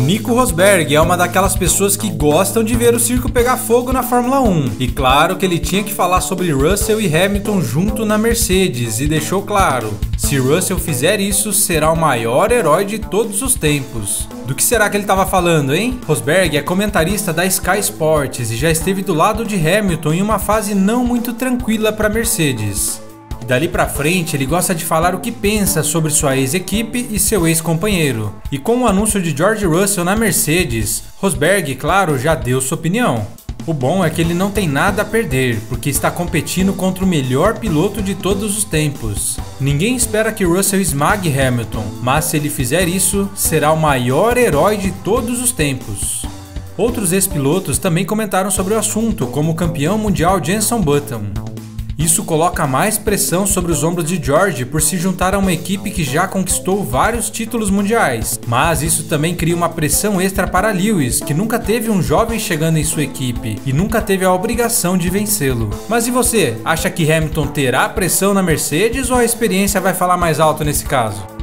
Nico Rosberg é uma daquelas pessoas que gostam de ver o circo pegar fogo na Fórmula 1. E claro que ele tinha que falar sobre Russell e Hamilton junto na Mercedes e deixou claro: se Russell fizer isso, será o maior herói de todos os tempos. Do que será que ele estava falando, hein? Rosberg é comentarista da Sky Sports e já esteve do lado de Hamilton em uma fase não muito tranquila para a Mercedes. Dali pra frente, ele gosta de falar o que pensa sobre sua ex-equipe e seu ex-companheiro. E com o anúncio de George Russell na Mercedes, Rosberg, claro, já deu sua opinião. O bom é que ele não tem nada a perder, porque está competindo contra o melhor piloto de todos os tempos. Ninguém espera que Russell esmague Hamilton, mas se ele fizer isso, será o maior herói de todos os tempos. Outros ex-pilotos também comentaram sobre o assunto, como o campeão mundial Jenson Button. Isso coloca mais pressão sobre os ombros de George por se juntar a uma equipe que já conquistou vários títulos mundiais. Mas isso também cria uma pressão extra para Lewis, que nunca teve um jovem chegando em sua equipe e nunca teve a obrigação de vencê-lo. Mas e você? Acha que Hamilton terá pressão na Mercedes ou a experiência vai falar mais alto nesse caso?